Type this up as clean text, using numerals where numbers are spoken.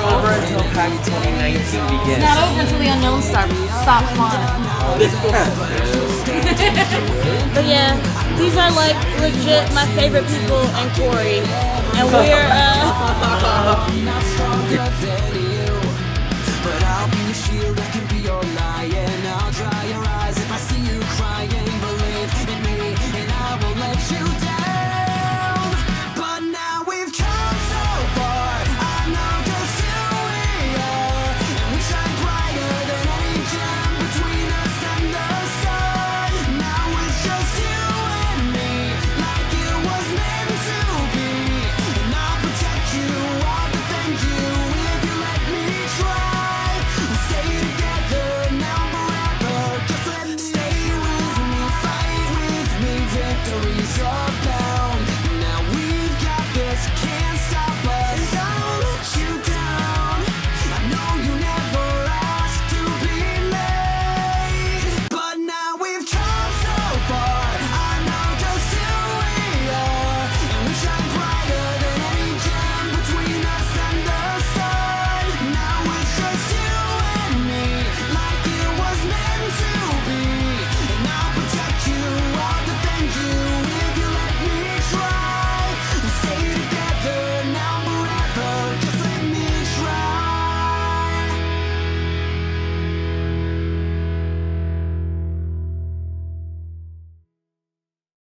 not over until PAX 2019 begins. It's not over until the unknown stops on. But yeah, these are like legit my favorite people and Corey. And we're